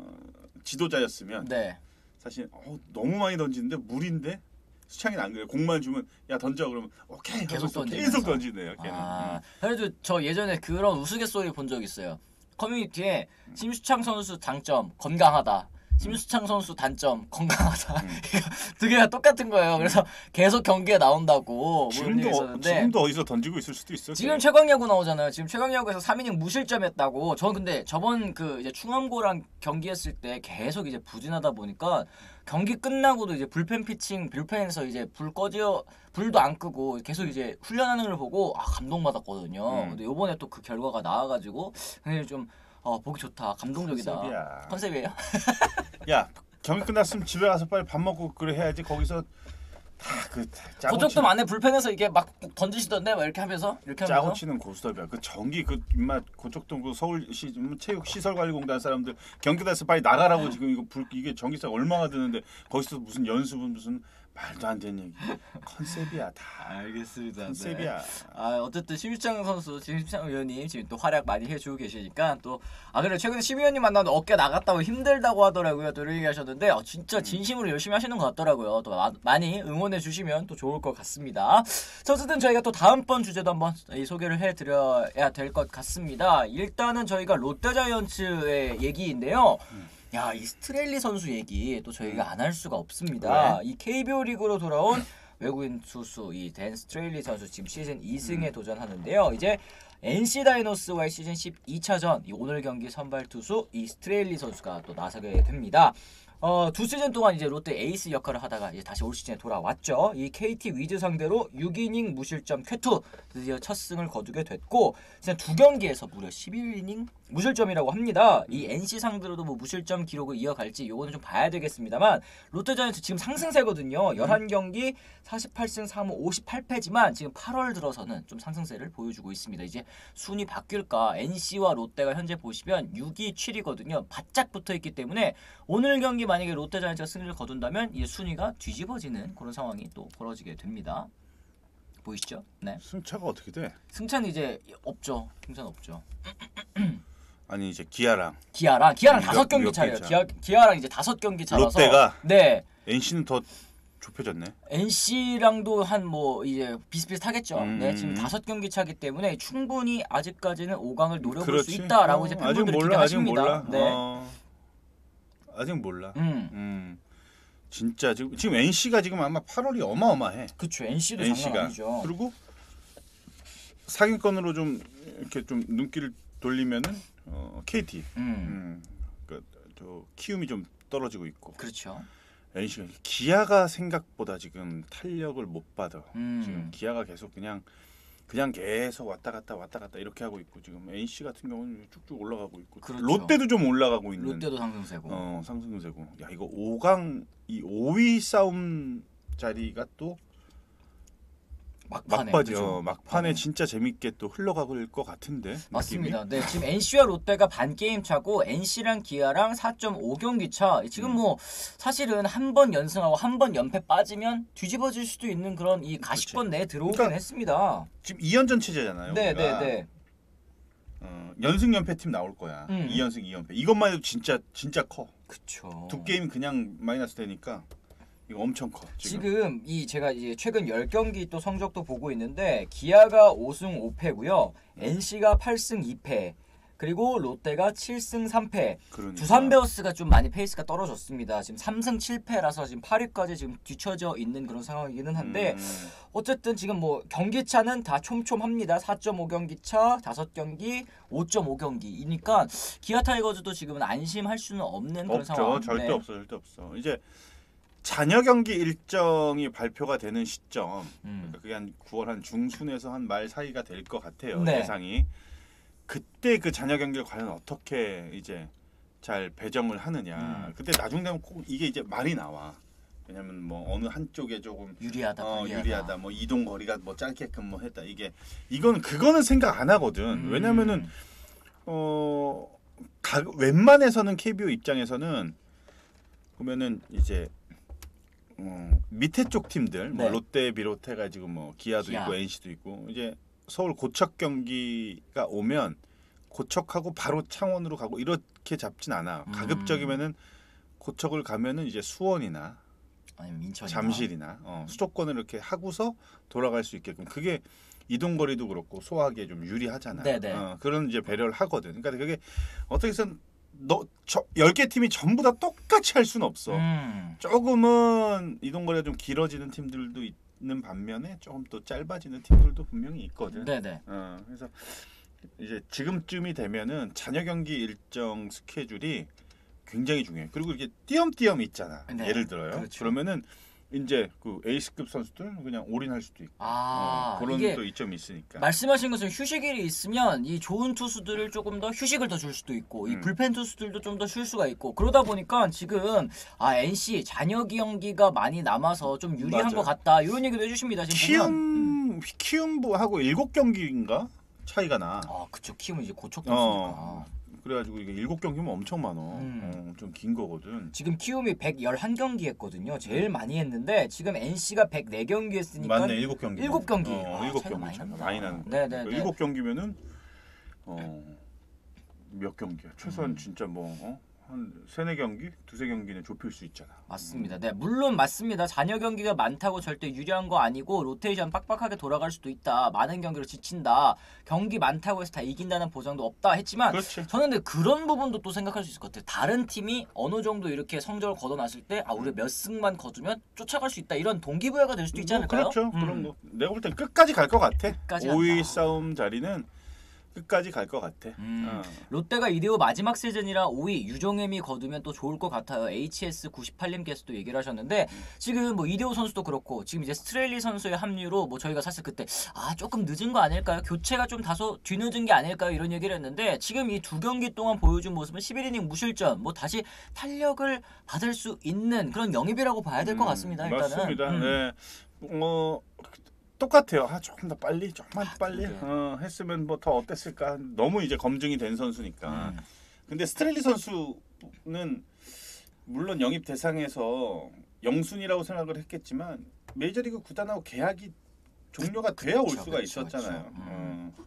지도자였으면 네. 사실 어, 너무 많이 던지는데 무리인데 수창이는 안 그래. 공만 주면 야 던져 그러면 오케이 계속 던지 계속 던지네요. 아, 그래도 저 예전에 그런 우스갯소리 본 적 있어요. 커뮤니티에 음. 심수창 선수 장점 건강하다. 심수창 선수 단점 건강하다. 음. 두 개가 똑같은 거예요. 그래서 계속 경기에 나온다고 지금도 어, 지금도 어디서 던지고 있을 수도 있어요. 지금 최강야구 나오잖아요. 지금 최강야구에서 삼 이닝 무실점했다고. 전 근데 저번 그 이제 충암고랑 경기했을 때 계속 이제 부진하다 보니까 경기 끝나고도 이제 불펜 피칭 불펜에서 이제 불 꺼져 불도 안 끄고 계속 이제 훈련하는 걸 보고 아 감동받았거든요. 음. 근데 요번에 또 그 결과가 나와가지고 굉장히 좀 어, 보기 좋다. 감동적이다. 컨셉이야. 컨셉이에요? 야 경기 끝났으면 집에 가서 빨리 밥 먹고 그래 해야지. 거기서 다그 그쪽도 안에 불펜에서 이게 막 던지시던데 막 이렇게 하면서 이렇게 하면서 짜고 치는 고스톱이야. 그 전기 그 인마 고척동 그 서울시 체육시설관리공단 사람들 경기단에서 빨리 나가라고 에이. 지금 이거 불 이게 전기세 얼마가 드는데 거기서 무슨 연습은 무슨 말도 안 되는 얘기. 컨셉이야 다. 알겠습니다. 컨셉이야. 네. 아 어쨌든 심수창 선수, 심수창 의원님 지금 또 활약 많이 해주고 계시니까 또 아 그래 최근에 심 의원님 만나면 어깨 나갔다고 힘들다고 하더라고요. 또 이렇게 하셨는데 어, 진짜 진심으로 열심히 하시는 것 같더라고요. 또 마, 많이 응원해 주시면 또 좋을 것 같습니다. 자, 어쨌든 저희가 또 다음번 주제도 한번 소개를 해드려야 될 것 같습니다. 일단은 저희가 롯데자이언츠의 얘기인데요. 음. 야, 이 스트렐리 선수 얘기 또 저희가 안 할 수가 없습니다. 네. 이 케이비오 리그로 돌아온 외국인 투수 이 댄 스트렐리 선수 지금 시즌 이 승에 음. 도전하는데요. 이제 엔씨 다이노스와의 시즌 십이 차전 이 오늘 경기 선발 투수 이 스트렐리 선수가 또 나서게 됩니다. 어, 두 시즌 동안 이제 롯데 에이스 역할을 하다가 이제 다시 올 시즌에 돌아왔죠. 이 케이티 위즈 상대로 육 이닝 무실점 쾌투 드디어 첫 승을 거두게 됐고 이제 두 경기에서 무려 십일 이닝 무실점이라고 합니다. 이 엔씨 상대로도 뭐 무실점 기록을 이어갈지 요거는 좀 봐야 되겠습니다만 롯데자이언츠 지금 상승세거든요. 십일 경기 사십팔 승 삼 무 오십팔 패지만 지금 팔월 들어서는 좀 상승세를 보여주고 있습니다. 이제 순위 바뀔까? 엔씨와 롯데가 현재 보시면 육 위 칠 위거든요. 바짝 붙어있기 때문에 오늘 경기 만약에 롯데자이언츠가 승리를 거둔다면 이 순위가 뒤집어지는 그런 상황이 또 벌어지게 됩니다. 보이시죠? 네. 승차가 어떻게 돼? 승차는 이제 없죠. 승차는 없죠. 아니 이제 기아랑. 기아랑 기아랑 다섯 경기 차예요. 기아 기아랑 이제 다섯 경기 차라서. 롯데가. 네. 엔씨는 더 좁혀졌네. 엔씨랑도 한 뭐 이제 비슷비슷하겠죠. 음. 네, 지금 다섯 경기 차기 때문에 충분히 아직까지는 오 강을 노려볼 수 있다라고 어, 이제 팬분들이 기대하십니다. 네. 어. 아직 몰라. 음. 음. 진짜 지금 지금 엔씨가 지금 아마 팔월이 어마어마해. 그쵸. 엔씨도 엔씨가. 장난 아니죠. 그리고 상위권으로 좀 이렇게 좀 눈길을 돌리면은 어, 케이티. 음. 음. 그러니까 저 키움이 좀 떨어지고 있고. 그렇죠. 엔씨가 기아가 생각보다 지금 탄력을 못 받아. 음. 지금 기아가 계속 그냥 그냥 계속 왔다 갔다 왔다 갔다 이렇게 하고 있고 지금 엔씨 같은 경우는 쭉쭉 올라가고 있고 그렇죠. 롯데도 좀 올라가고 있는 롯데도 상승세고 어 상승세고 야 이거 오 강 이 오 위 싸움 자리가 또 막판에 막바지죠. 막판에 진짜 재밌게 또 흘러가길 것 같은데 맞습니다. 느낌이? 네 지금 엔씨와 롯데가 반 게임 차고 엔씨랑 기아랑 사 점 오 경기 차. 지금 음. 뭐 사실은 한 번 연승하고 한 번 연패 빠지면 뒤집어질 수도 있는 그런 이 가시권 내에 들어오긴 그러니까 했습니다. 지금 이 연전 체제잖아요. 네네네. 어, 연승 연패 팀 나올 거야. 음. 이 연승 이 연패 이것만 해도 진짜 진짜 커. 그렇죠. 두 게임 그냥 마이너스 되니까. 이거 엄청 커. 지금. 지금 이 제가 이제 최근 십 경기 또 성적도 보고 있는데 기아가 오 승 오 패고요. 음. 엔씨가 팔 승 이 패. 그리고 롯데가 칠 승 삼 패. 그러니까. 두산베어스가 좀 많이 페이스가 떨어졌습니다. 지금 삼 승 칠 패라서 지금 팔 위까지 지금 뒤처져 있는 그런 상황이기는 한데 음. 어쨌든 지금 뭐 경기차는 다 촘촘합니다. 사 점 오 경기 차, 다섯 경기, 오 점 오 경기이니까 기아 타이거즈도 지금은 안심할 수는 없는 그런 상황. 없죠. 절대 없어. 절대 없어. 이제 잔여 경기 일정이 발표가 되는 시점, 음. 그게 한 구월 한 중순에서 한 말 사이가 될 것 같아요. 네. 예상이 그때 그 잔여 경기를 과연 어떻게 이제 잘 배정을 하느냐. 음. 그때 나중 되면 꼭 이게 이제 말이 나와. 왜냐면 뭐 어느 한쪽에 조금 유리하다, 어, 유리하다, 유리하다, 뭐 이동 거리가 뭐 짧게끔 뭐 했다. 이게 이건 그거는 생각 안 하거든. 음. 왜냐면은 어 가, 웬만해서는 케이비오 입장에서는 보면은 이제 어, 밑에 쪽 팀들 네. 뭐 롯데 비롯해가 지금 뭐 기아도 기아. 있고 엔씨도 있고 이제 서울 고척 경기가 오면 고척하고 바로 창원으로 가고 이렇게 잡진 않아. 음. 가급적이면은 고척을 가면은 이제 수원이나 아니면 인천이나 잠실이나 어, 수도권을 이렇게 하고서 돌아갈 수 있게끔 그게 이동 거리도 그렇고 소화하기에 좀 유리하잖아. 네네. 어, 그런 이제 배려를 하거든. 그러니까 그게 어떻게 해서는 너 저 열 개 팀이 전부 다 똑같이 할 수는 없어. 음. 조금은 이동 거리가 좀 길어지는 팀들도 있는 반면에 조금 또 짧아지는 팀들도 분명히 있거든. 네네. 어, 그래서 이제 지금쯤이 되면은 잔여 경기 일정 스케줄이 굉장히 중요해. 그리고 이게 띄엄띄엄 있잖아. 네. 예를 들어요. 그렇죠. 그러면은 이제 그 에이스급 선수들은 그냥 올인할 수도 있고 아, 어, 그런 또 이점이 있으니까 말씀하신 것처럼 휴식일이 있으면 이 좋은 투수들을 조금 더 휴식을 더 줄 수도 있고 음. 이 불펜 투수들도 좀 더 쉴 수가 있고 그러다 보니까 지금 아 엔씨 잔여 경기가 많이 남아서 좀 유리한 맞아요. 것 같다 이런 얘기도 해주십니다. 지금 키움 음. 키움부하고 일곱 경기인가 차이가 나. 아 그쵸 키움은 이제 고척 투수니까. 그래가지고 이게 일곱 경기면 엄청 많아. 음. 어, 좀 긴 거거든. 지금 키움이 백십일 경기 했거든요. 제일 많이 했는데 지금 엔씨가 백사 경기 했으니까 맞네. 일곱 경기. 일곱 경기. 어, 아, 일곱 경기 많이, 많이 나는 거. 네네. 그러니까 일곱 경기면은 어 몇 경기야? 최소한 음. 진짜 뭐 어? 한 세네 경기, 두세 경기는 좁힐 수 있잖아. 맞습니다. 네, 물론 맞습니다. 잔여 경기가 많다고 절대 유리한 거 아니고 로테이션 빡빡하게 돌아갈 수도 있다. 많은 경기로 지친다. 경기 많다고 해서 다 이긴다는 보장도 없다 했지만 그렇지. 저는 근데 그런 부분도 또 생각할 수 있을 것 같아요. 다른 팀이 어느 정도 이렇게 성적을 거둬놨을 때 아, 우리 몇 승만 거두면 쫓아갈 수 있다. 이런 동기부여가 될 수도 있지 않을까요? 뭐 그렇죠. 음. 그런 거. 내가 볼 땐 끝까지 갈 것 같아. 끝까지 오 위 싸움 자리는 끝까지 갈 것 같아. 음, 어. 롯데가 이대호 마지막 시즌이라 오 위 유종혜미 거두면 또 좋을 것 같아요. 에이치에스 구십팔님께서도 얘기를 하셨는데 음. 지금 뭐 이대호 선수도 그렇고 지금 이제 스트렐리 선수의 합류로 뭐 저희가 사실 그때 아 조금 늦은 거 아닐까요? 교체가 좀 다소 뒤늦은 게 아닐까요? 이런 얘기를 했는데 지금 이 두 경기 동안 보여준 모습은 십일 이닝 무실점 뭐 다시 탄력을 받을 수 있는 그런 영입이라고 봐야 될 것 음, 같습니다. 일단은. 맞습니다. 음. 네. 어... 똑같아요. 아, 조금 더 빨리, 조금만 아, 빨리 어, 했으면 뭐 더 어땠을까. 너무 이제 검증이 된 선수니까. 음. 근데 스트렐리 선수는 물론 영입 대상에서 영순이라고 생각을 했겠지만 메이저리그 구단하고 계약이 종료가 돼야 그렇죠, 올 수가 그렇죠, 있었잖아요. 그렇죠. 음. 어.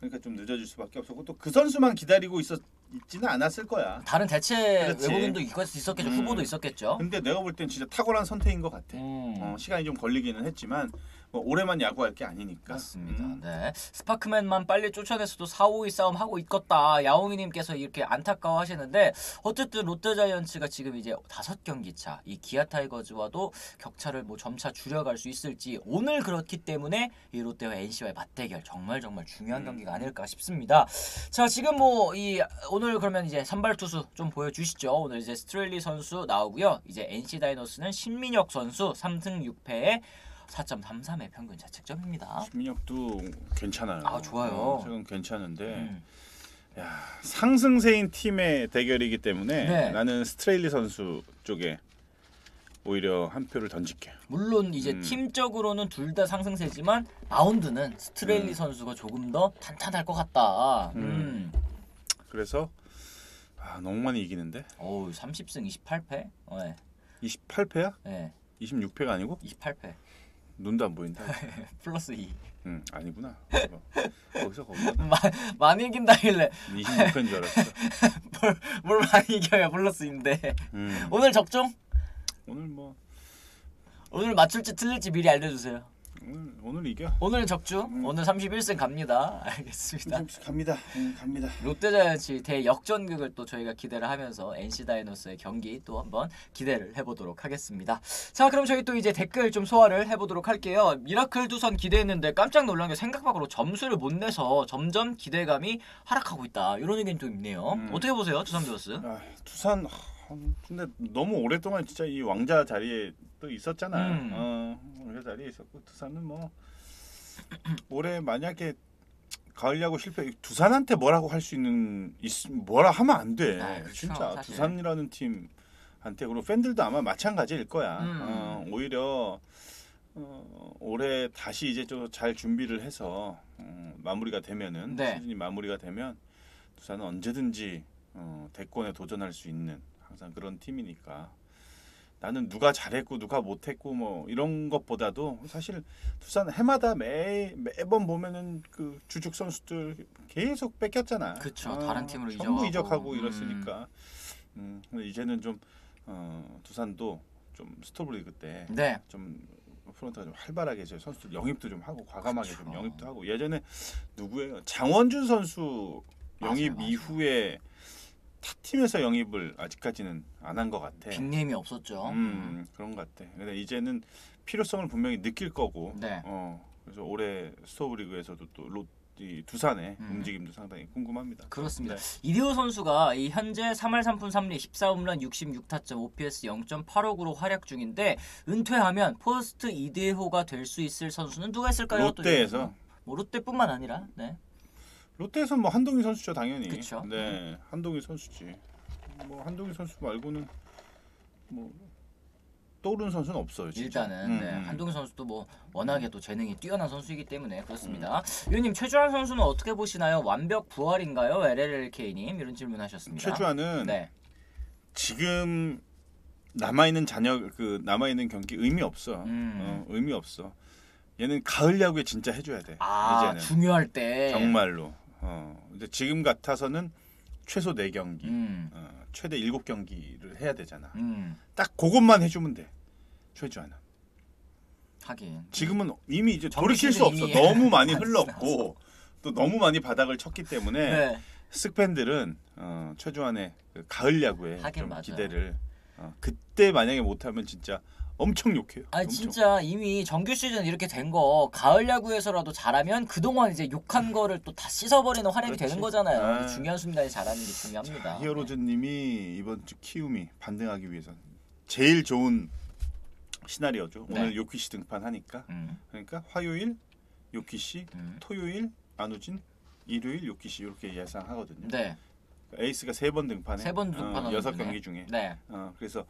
그러니까 좀 늦어질 수밖에 없었고 또 그 선수만 기다리고 있었, 있지는 않았을 거야. 다른 대체 그렇지. 외국인도 있었겠죠. 음. 후보도 있었겠죠. 근데 내가 볼 땐 진짜 탁월한 선택인 것 같아. 음. 어, 시간이 좀 걸리기는 했지만 뭐 올해만 야구할 게 아니니까. 맞습니다. 음. 네. 스파크맨만 빨리 쫓아냈어도 사, 오 위 싸움 하고 있겠다. 야옹이님께서 이렇게 안타까워하시는데 어쨌든 롯데자이언츠가 지금 이제 다섯 경기 차, 이 기아 타이거즈와도 격차를 뭐 점차 줄여갈 수 있을지 오늘 그렇기 때문에 이 롯데와 엔씨와의 맞대결 정말 정말 중요한 음. 경기가 아닐까 싶습니다. 자 지금 뭐 이 오늘 그러면 이제 선발 투수 좀 보여주시죠. 오늘 이제 스트렐리 선수 나오고요. 이제 엔씨 다이노스는 신민혁 선수 삼승 육패에 사 점 삼삼의 평균 자책점입니다. 신민혁도 괜찮아요. 아 좋아요. 지금 괜찮은데 음. 야, 상승세인 팀의 대결이기 때문에 네. 나는 스트렐리 선수 쪽에 오히려 한 표를 던질게요. 물론 이제 음. 팀적으로는 둘 다 상승세지만 마운드는 스트렐리 음. 선수가 조금 더 탄탄할 것 같다. 음. 음. 그래서 아, 너무 많이 이기는데? 어우 삼십승 이십팔패? 어, 네. 이십팔패야? 네. 이십육패가 아니고? 이십팔패. 눈도 안 보인다. 플러스 이. 응, 아니구나. 거기서 거기서. 많이 이긴다길래. 이십육패인 줄 알았어. 뭘, 뭘 많이 이겨야 플러스인데. 음. 오늘 적중? 오늘 뭐. 오늘 맞출지 틀릴지 미리 알려주세요. 오늘 오늘 이겨. 오늘 적중. 음. 오늘 삼십일승 갑니다. 알겠습니다. 삼십일승 갑니다. 음, 갑니다. 롯데자이언츠 대 역전극을 또 저희가 기대를 하면서 엔씨 다이노스의 경기 또 한번 기대를 해보도록 하겠습니다. 자, 그럼 저희 또 이제 댓글 좀 소화를 해보도록 할게요. 미라클 두산 기대했는데 깜짝 놀란 게 생각 밖으로 점수를 못 내서 점점 기대감이 하락하고 있다. 이런 의견이 좀 있네요. 음. 어떻게 보세요, 두산베어스? 아, 두산. 근데 너무 오랫동안 진짜 이 왕자 자리에 또 있었잖아. 음. 어, 왕자 자리에 있었고 두산은 뭐 올해 만약에 가을야구 실패, 두산한테 뭐라고 할 수 있는 있, 뭐라 하면 안 돼. 아, 그렇죠, 진짜 사실. 두산이라는 팀한테 그리고 팬들도 아마 마찬가지일 거야. 음. 어, 오히려 어, 올해 다시 이제 좀 잘 준비를 해서 어, 마무리가 되면은 네. 시즌이 마무리가 되면 두산은 언제든지 어, 대권에 도전할 수 있는. 항상 그런 팀이니까 나는 누가 잘했고 누가 못했고 뭐 이런 것보다도 사실 두산 해마다 매 매번 보면은 그 주축 선수들 계속 뺏겼잖아. 그렇죠. 어, 다른 팀으로 이적 전부 이적하고 이랬으니까 음. 음, 근데 이제는 좀 어, 두산도 좀 스토브리그 때 네. 좀 프론트가 좀 활발하게 제 선수들 영입도 좀 하고 과감하게 그쵸. 좀 영입도 하고 예전에 누구예요? 장원준 선수 영입 맞아요, 맞아요. 이후에. 타 팀에서 영입을 아직까지는 안 한 것 같아. 빅네임이 없었죠. 음, 그런 것 같아. 근데 이제는 필요성을 분명히 느낄 거고. 네. 어, 그래서 올해 스토브리그에서도 또 롯 이 두산의 음. 움직임도 상당히 궁금합니다. 그렇습니다. 네. 이대호 선수가 이 현재 삼 할 삼 푼 삼 리 십사 홈런 육십육 타점 오피에스 영 점 팔오구로 활약 중인데 은퇴하면 포스트 이대호가 될 수 있을 선수는 누가 있을까요? 롯데에서 뭐 롯데뿐만 아니라 네. 롯데에서는 뭐 한동희 선수죠 당연히. 그쵸? 네 음. 한동희 선수지. 뭐 한동희 선수 말고는 뭐. 떠오르는 선수는 없어요. 진짜. 일단은 음. 네, 한동희 선수도 뭐 워낙에 또 재능이 뛰어난 선수이기 때문에 그렇습니다. 음. 위원님 최주환 선수는 어떻게 보시나요? 완벽 부활인가요? 엘엘엘케이님 이런 질문하셨습니다. 최주환은 네. 지금 남아 있는 잔여 그 남아 있는 경기 의미 없어. 음. 어, 의미 없어. 얘는 가을 야구에 진짜 해줘야 돼. 아 이제는. 중요할 때 정말로. 어 근데 지금 같아서는 최소 네 경기. 음. 어. 최대 일곱 경기를 해야 되잖아. 음. 딱 그것만 해주면 돼. 최주환은. 하긴. 지금은 이미 이제 돌이킬 수 없어. 너무 많이 흘렀고 또 너무 많이 바닥을 쳤기 때문에 네. 스팬들은 어, 최주환의 그 가을 야구에 좀 기대를 어, 그때 만약에 못하면 진짜 엄청 욕해요. 아 진짜 이미 정규 시즌 이렇게 된 거 가을 야구에서라도 잘하면 그동안 이제 욕한 거를 또 다 씻어버리는 활약이 그렇지. 되는 거잖아요. 아. 중요한 순간에 잘하는 게 중요합니다. 히어로즈님이 네. 이번 주 키움이 반등하기 위해선 제일 좋은 시나리오죠. 네. 오늘 요키시 등판 하니까 음. 그러니까 화요일 요키시, 음. 토요일 안우진, 일요일 요키시 이렇게 예상하거든요. 네. 그러니까 에이스가 세 번 등판해. 세 번 등판. 여섯 어, 경기 중에. 네. 어, 그래서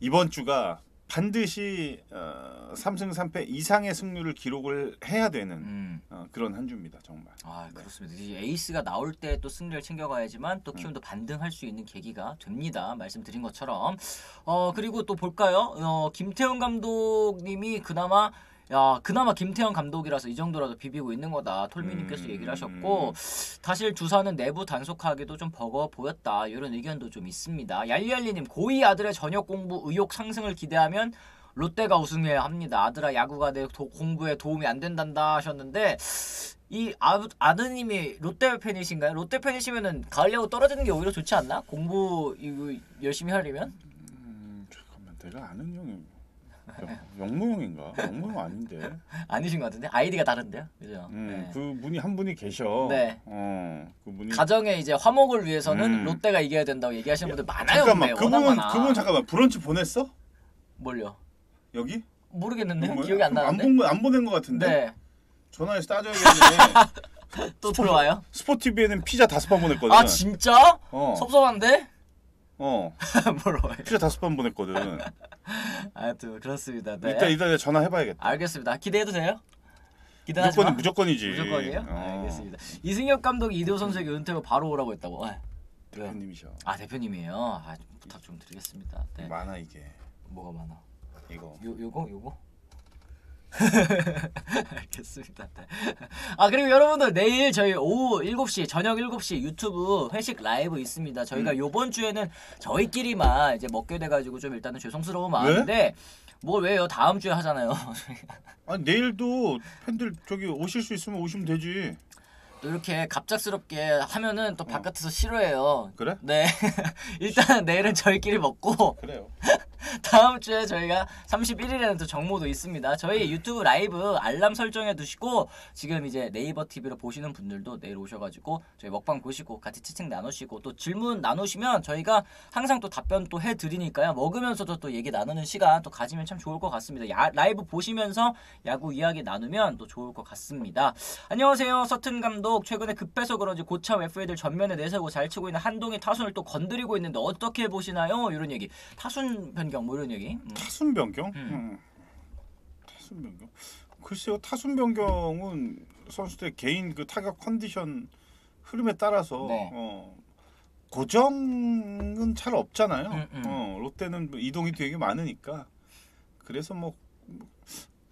이번 주가 반드시 어, 삼승 삼패 이상의 승률을 기록을 해야 되는 음. 어, 그런 한 주입니다. 정말. 아 그렇습니다. 네. 에이스가 나올 때 또 승리를 챙겨가야지만 또 키움도 음. 반등할 수 있는 계기가 됩니다. 말씀드린 것처럼. 어 그리고 또 볼까요? 어, 김태형 감독님이 그나마 야, 그나마 김태형 감독이라서 이 정도라도 비비고 있는 거다. 톨미님께서 음, 얘기를 하셨고 음. 사실 두산은 내부 단속하기도 좀 버거워 보였다. 이런 의견도 좀 있습니다. 얄리얄리님 고이 아들의 저녁 공부 의욕 상승을 기대하면 롯데가 우승해야 합니다. 아들아 야구가 내 도, 공부에 도움이 안 된단다 하셨는데 이 아, 아드님이 롯데 팬이신가요? 롯데 팬이시면은 가을 야구 떨어지는 게 오히려 좋지 않나? 공부 이거 열심히 하려면? 음, 잠깐만 내가 아는 형이 영무형인가? 영무형 아닌데. 아니신 것 같은데? 아이디가 다른데요? 그죠? 음, 네. 그 분이 한 분이 계셔. 네. 어, 그 분이 가정의 이제 화목을 위해서는 음. 롯데가 이겨야 된다고 얘기하시는 분들 많아요. 잠깐만, 그분 그분 잠깐만 브런치 보냈어? 뭘요? 여기? 모르겠는데 기억이 안 나는데. 안 본 거 안 보낸 거 같은데. 네. 전화해서 따져야겠네. 또 들어와요? 스포티비에는 피자 다섯 번 보냈거든. 아 진짜? 어. 섭섭한데? 어. 뭐로? 피자 다섯 번 보냈거든. 아무튼 그렇습니다. 네. 일단 일단 전화 해봐야겠다. 알겠습니다. 기대해도 돼요? 기대하지 무조건, 마. 무조건이지. 무조건이에요? 어. 알겠습니다. 이승엽 감독이 이대호 선수에게 은퇴 후 바로 오라고 했다고. 아. 대표님이셔. 아 대표님이에요. 아, 좀 부탁 좀 드리겠습니다. 네. 많아 이게. 뭐가 많아? 이거. 요 요거 요거. 알겠습니다. 아 그리고 여러분들 내일 저희 오후 일곱 시 저녁 일곱 시 유튜브 회식 라이브 있습니다. 저희가 요번 음. 주에는 저희끼리만 이제 먹게 돼가지고 좀 일단은 죄송스러운 마음인데 뭘 왜요? 다음 주에 하잖아요. 아 내일도 팬들 저기 오실 수 있으면 오시면 되지. 또 이렇게 갑작스럽게 하면은 또 바깥에서 어. 싫어해요. 그래? 네. 일단 내일은 저희끼리 먹고. 그래요. 다음 주에 저희가 삼십일 일에는 또 정모도 있습니다. 저희 유튜브 라이브 알람 설정해 두시고 지금 이제 네이버 티비로 보시는 분들도 내일 오셔가지고 저희 먹방 보시고 같이 채팅 나누시고 또 질문 나누시면 저희가 항상 또 답변 또 해드리니까요. 먹으면서도 또 얘기 나누는 시간 또 가지면 참 좋을 것 같습니다. 야, 라이브 보시면서 야구 이야기 나누면 또 좋을 것 같습니다. 안녕하세요. 서튼 감독 최근에 급해서 그런지 고참 에프에이들 전면에 내세우고 잘 치고 있는 한동희 타순을 또 건드리고 있는데 어떻게 보시나요? 이런 얘기. 타순 변경 뭐 이런 얘기? 음. 타순 변경? 음. 음. 타순 변경? 글쎄요. 타순 변경은 선수들의 개인 그 타격 컨디션 흐름에 따라서 네. 어, 고정은 잘 없잖아요. 음, 음. 어, 롯데는 이동이 되게 많으니까 그래서 뭐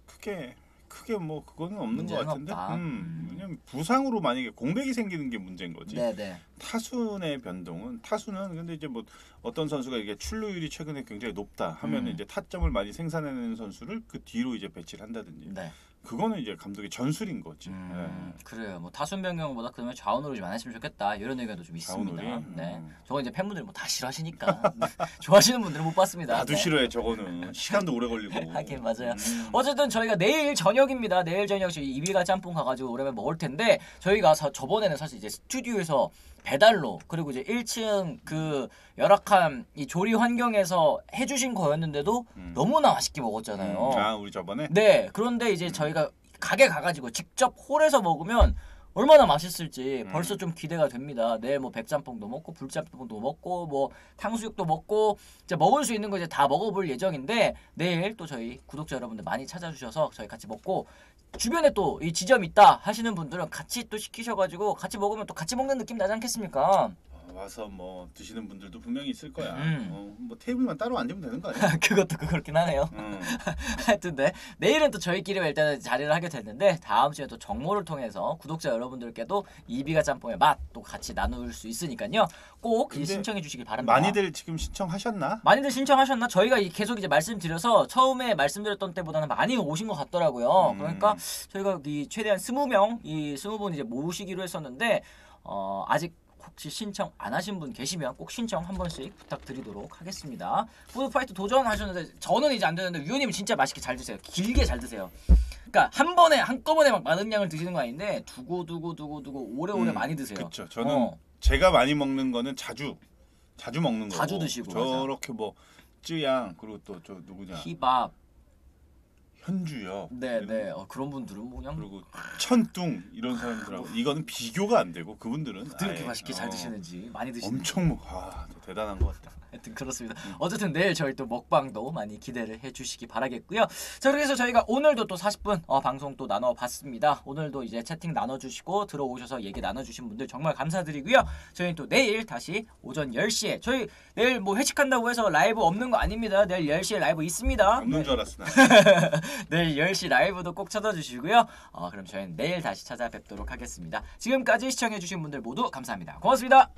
크게 크게 뭐 그거는 없는 것 같은데. 음, 왜냐면 부상으로 만약에 공백이 생기는 게 문제인 거지. 네네. 타순의 변동은 타순은 근데 이제 뭐 어떤 선수가 이게 출루율이 최근에 굉장히 높다 하면 음. 이제 타점을 많이 생산하는 선수를 그 뒤로 이제 배치를 한다든지. 네. 그거는 이제 감독의 전술인 거지. 음, 네. 그래요. 뭐 다순 변경보다 그러면 좌우놀이 좀 안 했으면 좋겠다 이런 의견도 좀 있습니다. 좌우놀이? 네. 음. 저거 이제 팬분들 뭐 다 싫어하시니까 좋아하시는 분들은 못 봤습니다. 나도 네. 싫어해 저거는. 시간도 오래 걸리고. 하긴 맞아요. 음. 어쨌든 저희가 내일 저녁입니다. 내일 저녁 저희 이비가 짬뽕 가가지고 오랜만에 먹을 텐데 저희가 사, 저번에는 사실 이제 스튜디오에서 배달로 그리고 이제 일 층 그 열악한 이 조리 환경에서 해주신 거였는데도 음. 너무나 맛있게 먹었잖아요. 음. 아 우리 저번에? 네. 그런데 이제 음. 저희가 가게 가가지고 직접 홀에서 먹으면 얼마나 맛있을지 음. 벌써 좀 기대가 됩니다. 내일 뭐 백짬뽕도 먹고 불짬뽕도 먹고 뭐 탕수육도 먹고 이제 먹을 수 있는 거 이제 다 먹어볼 예정인데 내일 또 저희 구독자 여러분들 많이 찾아주셔서 저희 같이 먹고. 주변에 또 이 지점 있다 하시는 분들은 같이 또 시키셔가지고 같이 먹으면 또 같이 먹는 느낌 나지 않겠습니까? 와서 뭐 드시는 분들도 분명히 있을 거야. 음. 어, 뭐 테이블만 따로 앉으면 되는 거 아니야? 그것도 그렇긴 하네요. 음. 하여튼 네. 내일은 또 저희끼리 일단 자리를 하게 됐는데 다음 주에 또 정모를 통해서 구독자 여러분들께도 이비가 짬뽕의 맛 또 같이 나눌 수 있으니까요. 꼭 신청해 주시길 바랍니다. 많이들 지금 신청하셨나? 많이들 신청하셨나? 저희가 계속 이제 말씀드려서 처음에 말씀드렸던 때보다는 많이 오신 것 같더라고요. 음. 그러니까 저희가 이 최대한 스무 명, 이 스무 분 이제 모시기로 했었는데 어, 아직 혹시 신청 안 하신 분 계시면 꼭 신청 한 번씩 부탁드리도록 하겠습니다. 푸드파이트 도전하셨는데 저는 이제 안 되는데 위원님이 진짜 맛있게 잘 드세요. 길게 잘 드세요. 그러니까 한 번에 한꺼번에 막 많은 양을 드시는 거 아닌데 두고두고두고두고 두고 두고 오래오래 음, 많이 드세요. 그렇죠. 저는 어. 제가 많이 먹는 거는 자주 자주 먹는 거고 자주 드시고 저렇게 맞아. 뭐 쯔양 그리고 또 저 누구냐 희밥 현주요. 네, 네. 어, 그런 분들은 그냥 그리고 천둥 이런 사람들하고 이거는 비교가 안 되고 그분들은 그렇게 맛있게 잘 드시는지 많이 드시는지 엄청 먹. 아, 대단한 것 같아요. 하여튼 그렇습니다. 어쨌든 내일 저희 또 먹방도 많이 기대를 해주시기 바라겠고요. 자, 그래서 저희가 오늘도 또 사십 분 어, 방송 또 나눠봤습니다. 오늘도 이제 채팅 나눠주시고 들어오셔서 얘기 나눠주신 분들 정말 감사드리고요. 저희는 또 내일 다시 오전 열 시에 저희 내일 뭐 회식한다고 해서 라이브 없는 거 아닙니다. 내일 열 시에 라이브 있습니다. 없는 줄 알았으나. 내일 열 시 라이브도 꼭 찾아주시고요. 어, 그럼 저희는 내일 다시 찾아뵙도록 하겠습니다. 지금까지 시청해주신 분들 모두 감사합니다. 고맙습니다.